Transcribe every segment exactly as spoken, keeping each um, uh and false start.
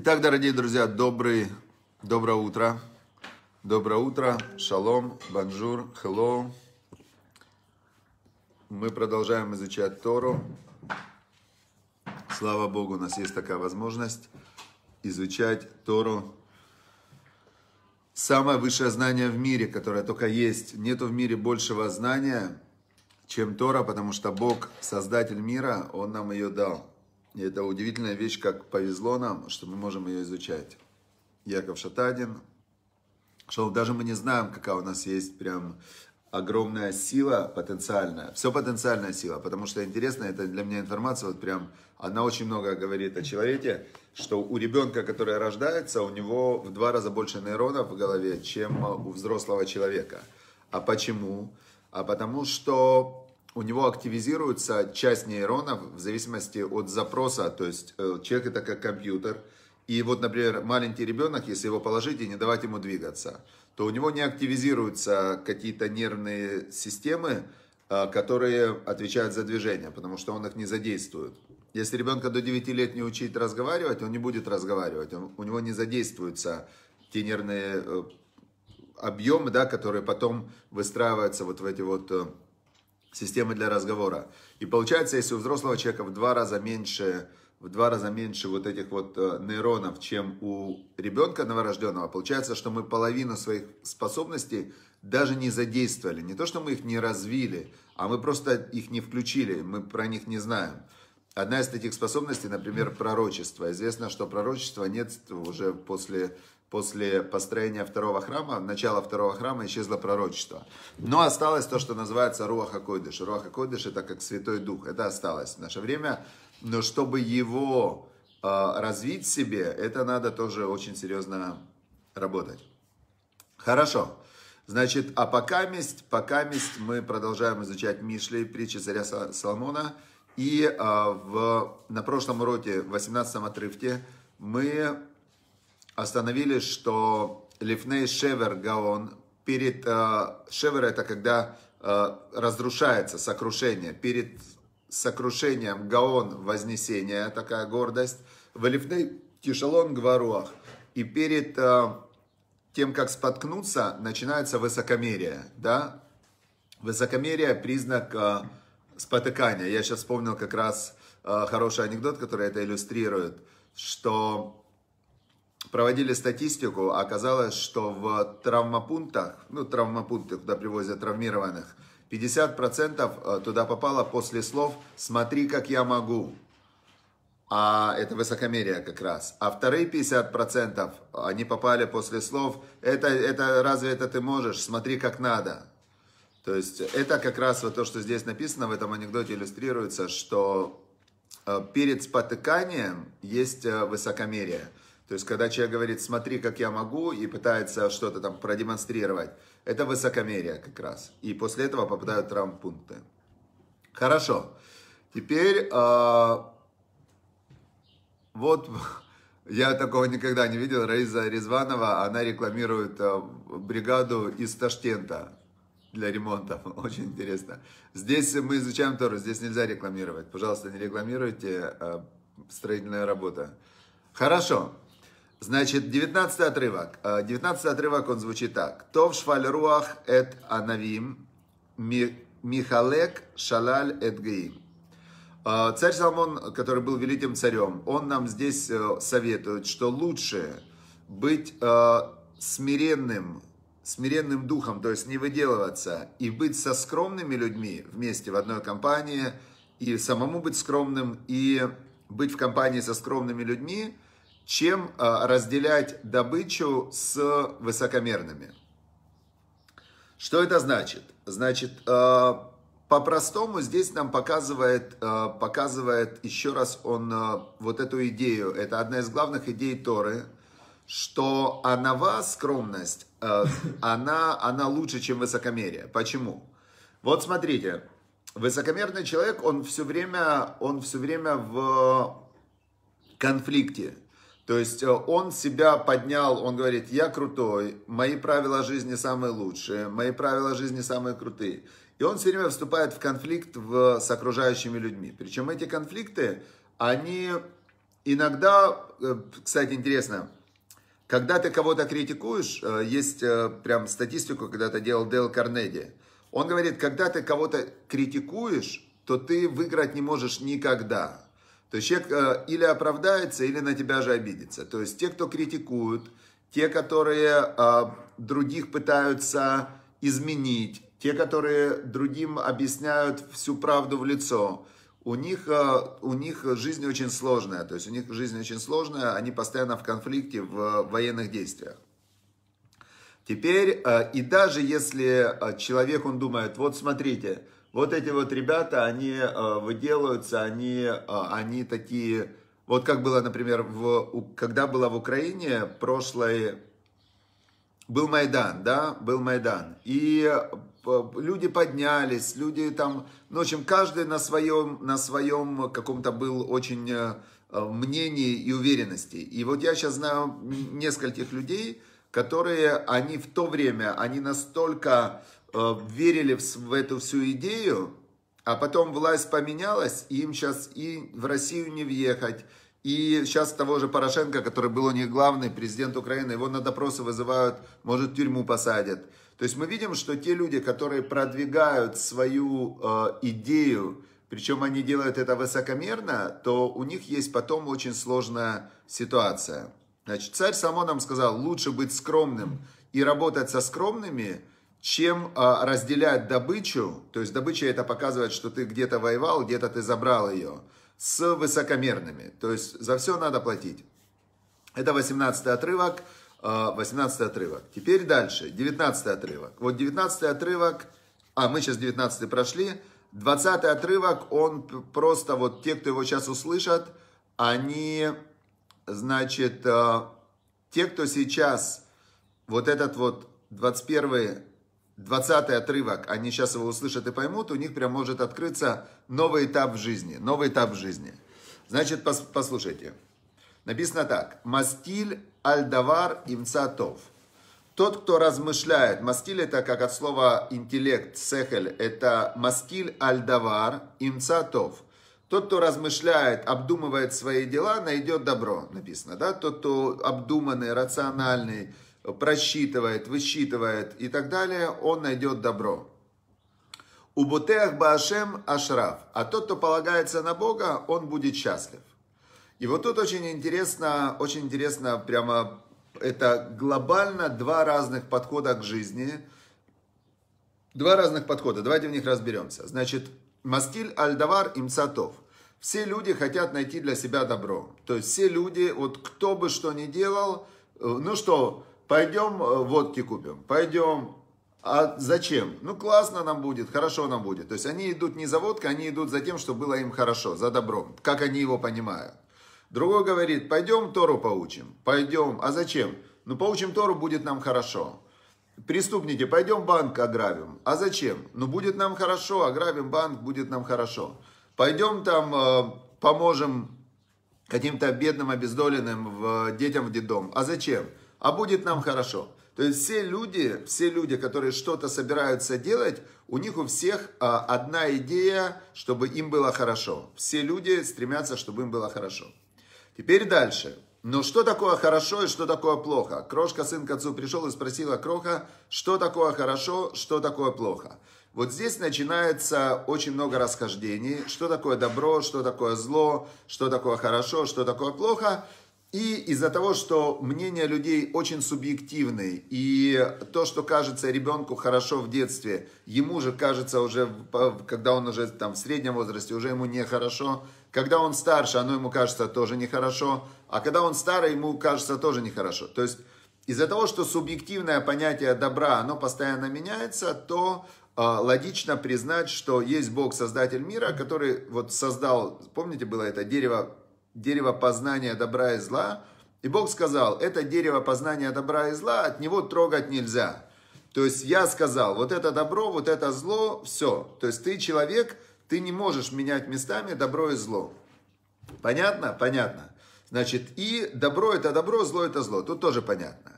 Итак, дорогие друзья, добрый, доброе утро. Доброе утро, шалом, бонжур, хеллоу. Мы продолжаем изучать Тору. Слава Богу, у нас есть такая возможность изучать Тору. Самое высшее знание в мире, которое только есть. Нету в мире большего знания, чем Тора, потому что Бог, Создатель мира, Он нам ее дал. И это удивительная вещь, как повезло нам, что мы можем ее изучать. Яков Шатадин. Что даже мы не знаем, какая у нас есть прям огромная сила потенциальная. Все потенциальная сила, потому что интересно, это для меня информация, вот прям, она очень много говорит о человеке, что у ребенка, который рождается, у него в два раза больше нейронов в голове, чем у взрослого человека. А почему? А потому что у него активизируется часть нейронов в зависимости от запроса, то есть человек это как компьютер. И вот, например, маленький ребенок, если его положить и не давать ему двигаться, то у него не активизируются какие-то нервные системы, которые отвечают за движение, потому что он их не задействует. Если ребенка до девяти лет не учить разговаривать, он не будет разговаривать, он, у него не задействуются те нервные объемы, да, которые потом выстраиваются вот в эти вот системы для разговора. И получается, если у взрослого человека в два раза меньше... в два раза меньше вот этих вот нейронов, чем у ребенка новорожденного, получается, что мы половину своих способностей даже не задействовали. Не то, что мы их не развили, а мы просто их не включили, мы про них не знаем. Одна из таких способностей, например, пророчество. Известно, что пророчества нет уже после, после построения второго храма, начала второго храма исчезло пророчество. Но осталось то, что называется Руах ха-Кодеш. Руах ха-Кодеш это как Святой Дух, это осталось в наше время. Но чтобы его э, развить в себе, это надо тоже очень серьезно работать. Хорошо. Значит, а покаместь, покаместь мы продолжаем изучать Мишлей, притчи царя Соломона. И э, в, на прошлом уроке, в восемнадцатом отрывке, мы остановились, что Лифней Шевер Гаон, перед э, Шевер это когда э, разрушается, сокрушение, перед... С сокрушением Гаон вознесение, такая гордость, в Лифней Тишалон Гваруах. И перед э, тем, как споткнуться, начинается высокомерие. Да? Высокомерие – признак э, спотыкания. Я сейчас вспомнил как раз э, хороший анекдот, который это иллюстрирует, что проводили статистику, а оказалось, что в травмопунктах, ну травмопункты, куда привозят травмированных, пятьдесят процентов туда попало после слов «смотри, как я могу». А это высокомерие как раз. А вторые пятьдесят процентов они попали после слов «это, это разве это ты можешь? Смотри, как надо». То есть это как раз вот то, что здесь написано, в этом анекдоте иллюстрируется, что перед спотыканием есть высокомерие. То есть, когда человек говорит «смотри, как я могу» и пытается что-то там продемонстрировать, это высокомерие как раз. И после этого попадают в травмпункты. Хорошо. Теперь, э, вот, я такого никогда не видел, Рейза Резванова, она рекламирует э, бригаду из Ташкента для ремонта. Очень интересно. Здесь мы изучаем Тору, здесь нельзя рекламировать. Пожалуйста, не рекламируйте э, строительная работа. Хорошо. Значит, девятнадцатый отрывок. девятнадцатый отрывок, он звучит так. Тов шваль руах эт анавим, михалек шалаль эт гаим. Царь Соломон, который был великим царем, он нам здесь советует, что лучше быть смиренным, смиренным духом, то есть не выделываться, и быть со скромными людьми вместе в одной компании, и самому быть скромным, и быть в компании со скромными людьми, чем разделять добычу с высокомерными. Что это значит? Значит, по-простому здесь нам показывает, показывает еще раз он вот эту идею. Это одна из главных идей Торы, что анава, скромность, она, она лучше, чем высокомерие. Почему? Вот смотрите, высокомерный человек, он все время, он все время в конфликте. То есть он себя поднял, он говорит, я крутой, мои правила жизни самые лучшие, мои правила жизни самые крутые. И он все время вступает в конфликт в, с окружающими людьми. Причем эти конфликты, они Иногда, кстати, интересно, когда ты кого-то критикуешь, есть прям статистику, когда ты делал Дейл Карнеги. Он говорит, когда ты кого-то критикуешь, то ты выиграть не можешь никогда. То есть человек или оправдается, или на тебя же обидится. То есть те, кто критикуют, те, которые других пытаются изменить, те, которые другим объясняют всю правду в лицо, у них, у них жизнь очень сложная. То есть у них жизнь очень сложная, они постоянно в конфликте, в военных действиях. Теперь, и даже если человек, он думает, вот смотрите, вот эти вот ребята, они выделываются, они, они такие... Вот как было, например, в, когда была в Украине прошлой... Был Майдан, да? Был Майдан. И люди поднялись, люди там... Ну, в общем, каждый на своем, на своем каком-то был очень мнении и уверенности. И вот я сейчас знаю нескольких людей, которые, они в то время, они настолько... верили в эту всю идею, а потом власть поменялась, и им сейчас и в Россию не въехать, и сейчас того же Порошенко, который был у них главный, президент Украины, его на допросы вызывают, может, в тюрьму посадят. То есть мы видим, что те люди, которые продвигают свою э, идею, причем они делают это высокомерно, то у них есть потом очень сложная ситуация. Значит, царь Соломон нам сказал, лучше быть скромным и работать со скромными, чем а, разделять добычу, то есть добыча это показывает, что ты где-то воевал, где-то ты забрал ее, с высокомерными. То есть за все надо платить. Это восемнадцатый отрывок. восемнадцатый отрывок. Теперь дальше. девятнадцатый отрывок. Вот девятнадцатый отрывок, а мы сейчас девятнадцатый прошли. двадцатый отрывок, он просто, вот те, кто его сейчас услышат, они, значит, те, кто сейчас, вот этот вот двадцать первый двадцатый отрывок, они сейчас его услышат и поймут, у них прям может открыться новый этап в жизни. Новый этап в жизни. Значит, пос, послушайте. Написано так. Мастиль Альдавар Имцатов. Тот, кто размышляет. Мастиль это как от слова интеллект, сехель. Это Мастиль Альдавар Имцатов. Тот, кто размышляет, обдумывает свои дела, найдет добро. Написано, да? Тот, кто обдуманный, рациональный, просчитывает, высчитывает и так далее, он найдет добро. У Ботеах Баашем Ашраф, а тот, кто полагается на Бога, он будет счастлив. И вот тут очень интересно, очень интересно, прямо это глобально два разных подхода к жизни. Два разных подхода, давайте в них разберемся. Значит, Мастиль Альдавар Имцатов. Все люди хотят найти для себя добро. То есть все люди, вот кто бы что ни делал, ну что... Пойдем водки купим, пойдем, а зачем? Ну классно нам будет, хорошо нам будет. То есть они идут не за водкой, они идут за тем, что было им хорошо, за добром, как они его понимают. Другой говорит, пойдем Тору поучим, пойдем, а зачем? Ну поучим Тору, будет нам хорошо. Преступники, пойдем банк ограбим, а зачем? Ну будет нам хорошо, ограбим банк, будет нам хорошо. Пойдем там, поможем каким-то бедным, обездоленным детям в детдом, а зачем? А будет нам хорошо. То есть все люди, все люди, которые что-то собираются делать, у них у всех а, одна идея, чтобы им было хорошо. Все люди стремятся, чтобы им было хорошо. Теперь дальше. Но что такое хорошо и что такое плохо? Крошка, сын к отцу пришел и спросила Кроха, что такое хорошо, что такое плохо. Вот здесь начинается очень много расхождений. Что такое добро, что такое зло, что такое хорошо, что такое плохо. И из-за того, что мнения людей очень субъективны, и то, что кажется ребенку хорошо в детстве, ему же кажется уже, когда он уже там в среднем возрасте, уже ему нехорошо. Когда он старше, оно ему кажется тоже нехорошо. А когда он старый, ему кажется тоже нехорошо. То есть из-за того, что субъективное понятие добра, оно постоянно меняется, то э, логично признать, что есть Бог, Создатель мира, который вот создал, помните, было это дерево, дерево познания добра и зла. И Бог сказал, это дерево познания добра и зла, от него трогать нельзя. То есть я сказал, вот это добро, вот это зло, все. То есть ты человек, ты не можешь менять местами добро и зло. Понятно? Понятно. Значит, и добро это добро, зло это зло. Тут тоже понятно.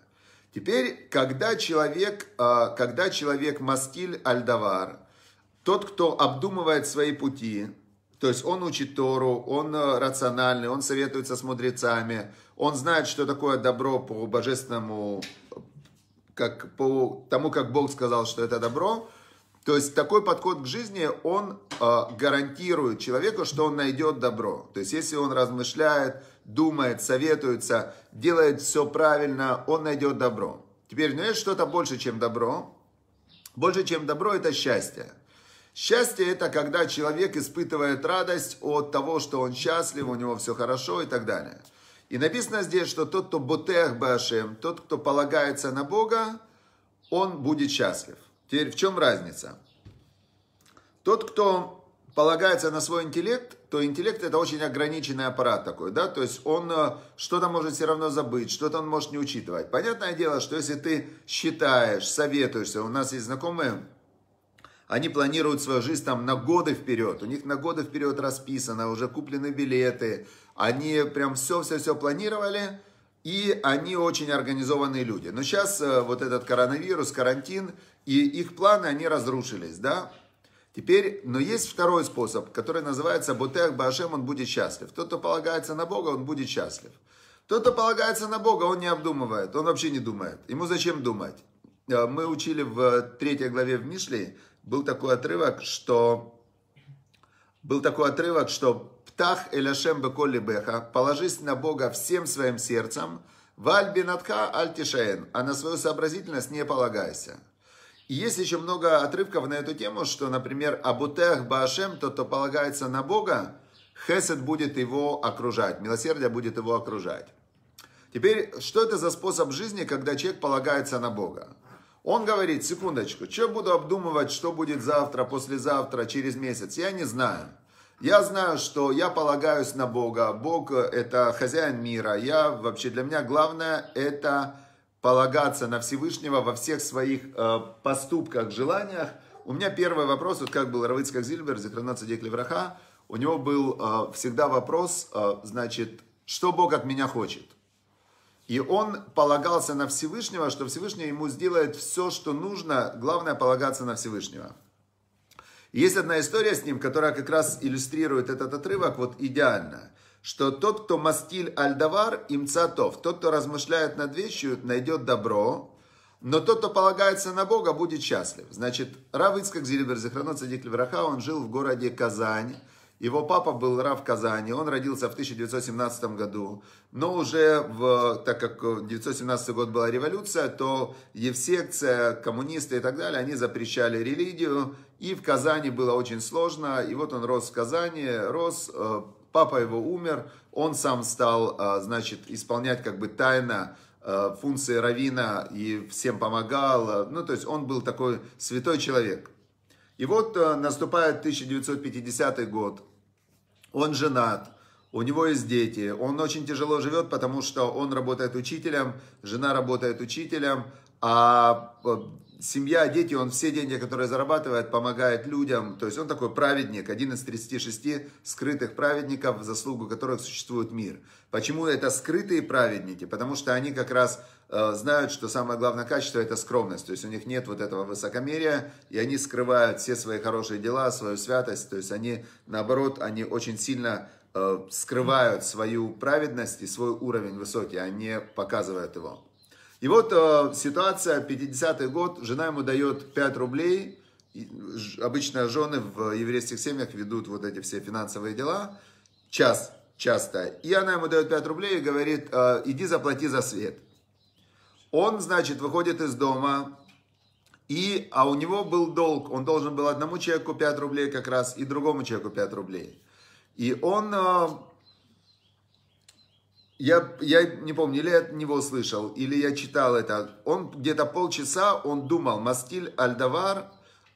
Теперь, когда человек, когда человек Мастиль Альдавар, тот, кто обдумывает свои пути, То есть он учит Тору, он рациональный, он советуется с мудрецами, он знает, что такое добро по божественному, как по тому, как Бог сказал, что это добро. То есть такой подход к жизни, он э, гарантирует человеку, что он найдет добро. То есть если он размышляет, думает, советуется, делает все правильно, он найдет добро. Теперь, ну, есть что-то больше, чем добро. Больше, чем добро, это счастье. Счастье – это когда человек испытывает радость от того, что он счастлив, у него все хорошо и так далее. И написано здесь, что тот, кто ботех башем, тот, кто полагается на Бога, он будет счастлив. Теперь в чем разница? Тот, кто полагается на свой интеллект, то интеллект это очень ограниченный аппарат такой, да, то есть он что-то может все равно забыть, что-то он может не учитывать. Понятное дело, что если ты считаешь, советуешься, у нас есть знакомые, они планируют свою жизнь там на годы вперед, у них на годы вперед расписано, уже куплены билеты, они прям все-все-все планировали, и они очень организованные люди. Но сейчас вот этот коронавирус, карантин, и их планы, они разрушились, да? Теперь, но есть второй способ, который называется «Ботех Башем», он будет счастлив. Тот, кто полагается на Бога, он будет счастлив. Тот, кто полагается на Бога, он не обдумывает, он вообще не думает. Ему зачем думать? Мы учили в третьей главе в Мишлей, был такой отрывок, что... Был такой отрывок, что «Птах эль Ашем беколь либеха», «Положись на Бога всем своим сердцем», «Валь бинатха аль тишаэн», «А на свою сообразительность не полагайся». И есть еще много отрывков на эту тему, что, например, «Абутех баашем», тот, кто полагается на Бога, «Хесед» будет его окружать, милосердие будет его окружать. Теперь, что это за способ жизни, когда человек полагается на Бога? Он говорит, секундочку, что буду обдумывать, что будет завтра, послезавтра, через месяц, я не знаю. Я знаю, что я полагаюсь на Бога, Бог – это хозяин мира, я вообще для меня главное – это... полагаться на Всевышнего во всех своих э, поступках, желаниях. У меня первый вопрос, вот как был Равыцкак Зильбер, Зильберзехраноц Адиклибраха, у него был э, всегда вопрос, э, значит, что Бог от меня хочет. И он полагался на Всевышнего, что Всевышний ему сделает все, что нужно, главное полагаться на Всевышнего. И есть одна история с ним, которая как раз иллюстрирует этот отрывок вот идеально. Что тот, кто Мастиль Альдавар Имцатов, тот, кто размышляет над вещью, найдет добро, но тот, кто полагается на Бога, будет счастлив. Значит, Равыцкак Зильберзехраноц Адиклибраха, он жил в городе Казань, его папа был рав в Казани, он родился в тысяча девятьсот семнадцатом году, но уже, в, так как в тысяча девятьсот семнадцатом год была революция, то Евсекция, коммунисты и так далее, они запрещали религию, и в Казани было очень сложно, и вот он рос в Казани, рос... Папа его умер, он сам стал, значит, исполнять как бы тайно функции раввина и всем помогал. Ну, то есть он был такой святой человек. И вот наступает тысяча девятьсот пятидесятый год, он женат, у него есть дети, он очень тяжело живет, потому что он работает учителем, жена работает учителем, а семья, дети, он все деньги, которые зарабатывает, помогает людям. То есть он такой праведник, один из тридцати шести скрытых праведников, в заслугу которых существует мир. Почему это скрытые праведники? Потому что они как раз э, знают, что самое главное качество – это скромность. То есть у них нет вот этого высокомерия, и они скрывают все свои хорошие дела, свою святость. То есть они, наоборот, они очень сильно э, скрывают свою праведность и свой уровень высокий, они показывают его. И вот э, ситуация, пятидесятый год, жена ему дает пять рублей, и, ж, обычно жены в еврейских семьях ведут вот эти все финансовые дела, час, часто, и она ему дает пять рублей и говорит, э, иди заплати за свет. Он, значит, выходит из дома, и, а у него был долг, он должен был одному человеку пять рублей как раз, и другому человеку пять рублей. И он... Э, Я, я не помню, или я от него слышал, или я читал это. Он где-то полчаса, он думал, Мастиль Альдавар,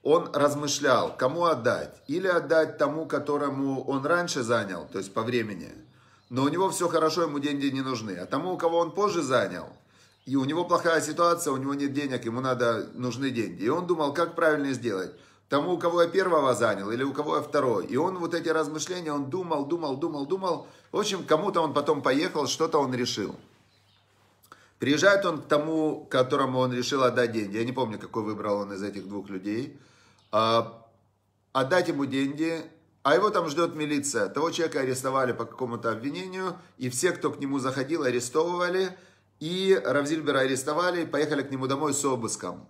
он размышлял, кому отдать. Или отдать тому, которому он раньше занял, то есть по времени. Но у него все хорошо, ему деньги не нужны. А тому, у кого он позже занял, и у него плохая ситуация, у него нет денег, ему надо, нужны деньги. И он думал, как правильно сделать. Тому, у кого я первого занял, или у кого я второй. И он вот эти размышления, он думал, думал, думал, думал. В общем, кому-то он потом поехал, что-то он решил. Приезжает он к тому, которому он решил отдать деньги. Я не помню, какой выбрал он из этих двух людей. Отдать ему деньги, а его там ждет милиция. Того человека арестовали по какому-то обвинению, и все, кто к нему заходил, арестовывали, и Рав Зильбера арестовали, и поехали к нему домой с обыском.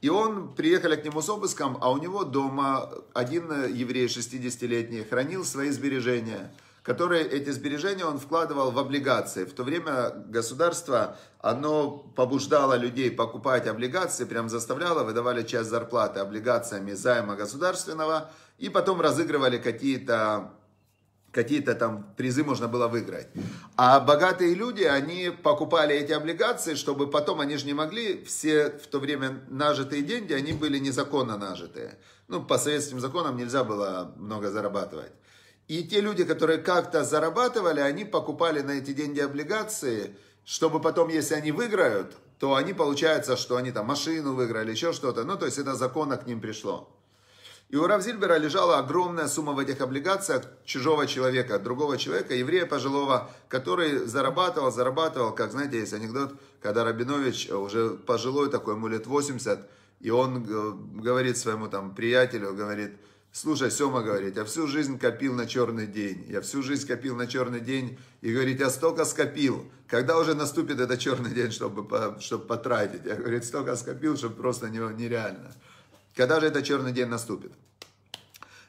И он, приехали к нему с обыском, а у него дома один еврей шестидесятилетний хранил свои сбережения, которые эти сбережения он вкладывал в облигации. В то время государство, оно побуждало людей покупать облигации, прям заставляло, выдавали часть зарплаты облигациями займа государственного, и потом разыгрывали какие-то... Какие-то там призы можно было выиграть. А богатые люди, они покупали эти облигации, чтобы потом, они же не могли, все в то время нажитые деньги, они были незаконно нажитые. Ну, по советским законам нельзя было много зарабатывать. И те люди, которые как-то зарабатывали, они покупали на эти деньги облигации, чтобы потом, если они выиграют, то они, получается, что они там машину выиграли, еще что-то. Ну, то есть это законно к ним пришло. И у Рав Зильбера лежала огромная сумма в этих облигациях чужого человека, другого человека, еврея пожилого, который зарабатывал, зарабатывал, как, знаете, есть анекдот, когда Рабинович уже пожилой такой, ему лет восемьдесят, и он говорит своему там приятелю, говорит, слушай, Сема, говорит, я всю жизнь копил на черный день, я всю жизнь копил на черный день, и, говорит, я столько скопил, когда уже наступит этот черный день, чтобы, чтобы потратить, я, говорит, столько скопил, что просто нереально. Когда же этот черный день наступит?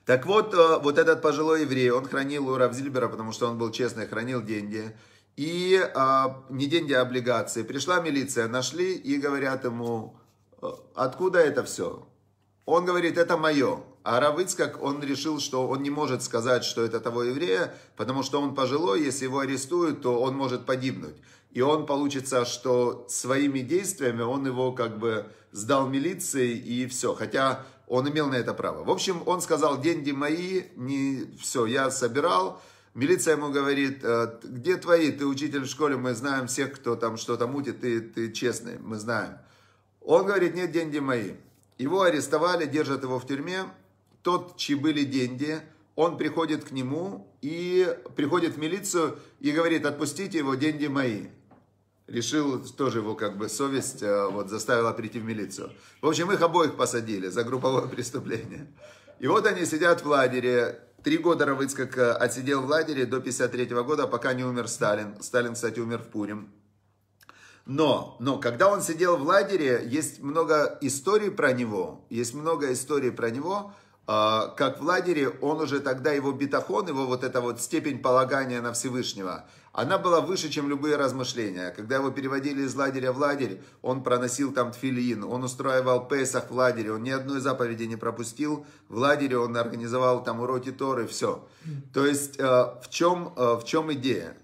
Так вот, вот этот пожилой еврей, он хранил у Рав Зильбера, потому что он был честный, хранил деньги. И а, не деньги, а облигации. Пришла милиция, нашли и говорят ему, откуда это все? Он говорит, это мое. А Равыцкак, он решил, что он не может сказать, что это того еврея, потому что он пожилой, если его арестуют, то он может погибнуть. И он, получится, что своими действиями он его как бы сдал милиции и все. Хотя он имел на это право. В общем, он сказал, деньги мои, не все, я собирал. Милиция ему говорит, где твои? Ты учитель в школе, мы знаем всех, кто там что-то мутит, ты, ты честный, мы знаем. Он говорит, нет, деньги мои. Его арестовали, держат его в тюрьме. Тот, чьи были деньги, он приходит к нему и приходит в милицию и говорит, отпустите его, деньги мои. Решил, тоже его как бы совесть вот, заставила прийти в милицию. В общем, их обоих посадили за групповое преступление. И вот они сидят в лагере. Три года Равыцкак отсидел в лагере до пятьдесят третьего года, пока не умер Сталин. Сталин, кстати, умер в Пурим. Но, но когда он сидел в лагере, есть много историй про него. Есть много историй про него. Как в лагере, он уже тогда, его битахон, его вот эта вот степень полагания на Всевышнего, она была выше, чем любые размышления. Когда его переводили из лагеря в лагерь, он проносил там тфилин, он устраивал Песах в лагере, он ни одной заповеди не пропустил, в лагере он организовал там уроки Торы, все. То есть, в чем, в чем идея?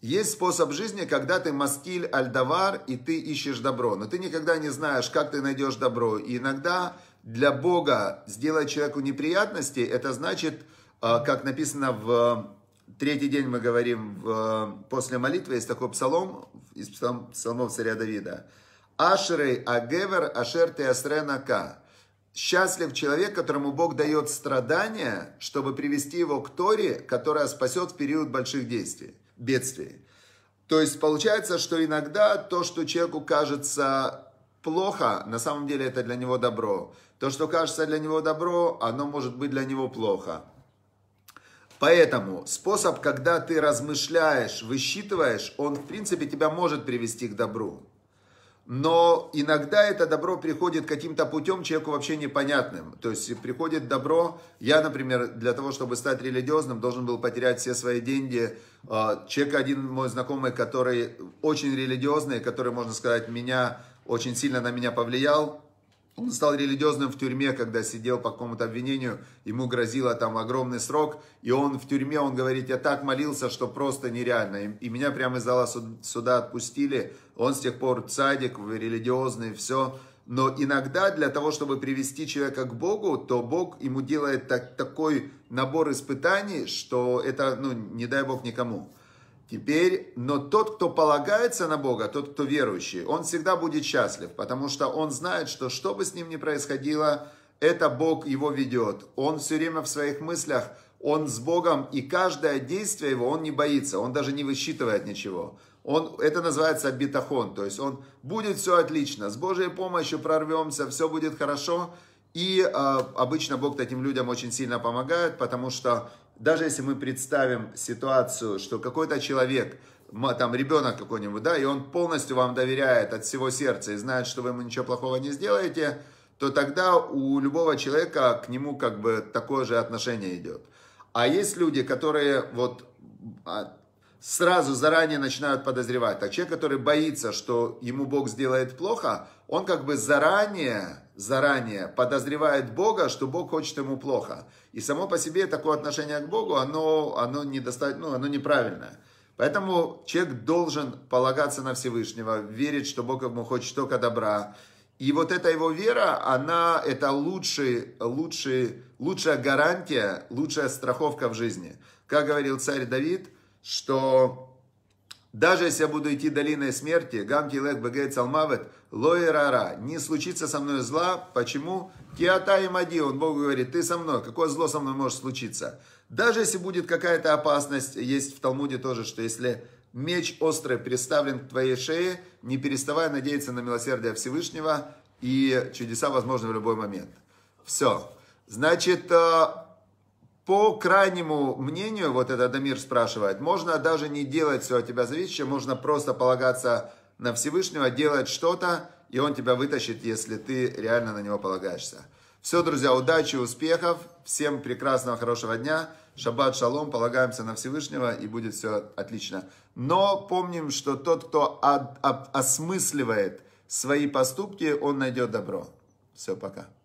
Есть способ жизни, когда ты мастиль аль-давар, и ты ищешь добро, но ты никогда не знаешь, как ты найдешь добро, и иногда... Для Бога сделать человеку неприятности, это значит, как написано в третий день, мы говорим, в, после молитвы, есть такой псалом, из псалом, псалмов царя Давида. «Ашрей агевер ашерты асрена ка». Счастлив человек, которому Бог дает страдания, чтобы привести его к Торе, которая спасет в период больших действий, бедствий. То есть получается, что иногда то, что человеку кажется... плохо, на самом деле это для него добро. То, что кажется для него добро, оно может быть для него плохо. Поэтому способ, когда ты размышляешь, высчитываешь, он в принципе тебя может привести к добру. Но иногда это добро приходит каким-то путем человеку вообще непонятным. То есть приходит добро, я, например, для того, чтобы стать религиозным, должен был потерять все свои деньги. Человек, один мой знакомый, который очень религиозный, который, можно сказать, меня... очень сильно на меня повлиял. Он стал религиозным в тюрьме, когда сидел по какому-то обвинению. Ему грозило там огромный срок. И он в тюрьме, он говорит, я так молился, что просто нереально. И меня прямо из зала суда отпустили. Он с тех пор цадик, религиозный, все. Но иногда для того, чтобы привести человека к Богу, то Бог ему делает так, такой набор испытаний, что это, ну, не дай Бог никому. Теперь, но тот, кто полагается на Бога, тот, кто верующий, он всегда будет счастлив, потому что он знает, что что бы с ним ни происходило, это Бог его ведет. Он все время в своих мыслях, он с Богом, и каждое действие его он не боится, он даже не высчитывает ничего. Он, это называется битахон, то есть он будет все отлично, с Божьей помощью прорвемся, все будет хорошо. И э, обычно Бог таким людям очень сильно помогает, потому что даже если мы представим ситуацию, что какой-то человек, там ребенок какой-нибудь, да, и он полностью вам доверяет от всего сердца и знает, что вы ему ничего плохого не сделаете, то тогда у любого человека к нему как бы такое же отношение идет. А есть люди, которые вот сразу заранее начинают подозревать. Так человек, который боится, что ему Бог сделает плохо, он как бы заранее, заранее подозревает Бога, что Бог хочет ему плохо. И само по себе такое отношение к Богу, оно, оно, недоста... ну, оно неправильное. Поэтому человек должен полагаться на Всевышнего, верить, что Бог ему хочет только добра. И вот эта его вера, она это лучший, лучший, лучшая гарантия, лучшая страховка в жизни. Как говорил царь Давид, что даже если я буду идти долиной смерти, гам тилек бегей цалмавет, лоирара, не случится со мной зла. Почему? Киата и мади, он Богу говорит, ты со мной, какое зло со мной может случиться? Даже если будет какая-то опасность, есть в Талмуде тоже, что если меч острый приставлен к твоей шее, не переставая надеяться на милосердие Всевышнего, и чудеса возможны в любой момент. Все. Значит, по крайнему мнению, вот это Дамир спрашивает, можно даже не делать все от тебя зависящее, можно просто полагаться на Всевышнего, делать что-то, и он тебя вытащит, если ты реально на него полагаешься. Все, друзья, удачи, успехов, всем прекрасного, хорошего дня, шаббат, шалом, полагаемся на Всевышнего, и будет все отлично. Но помним, что тот, кто осмысливает свои поступки, он найдет добро. Все, пока.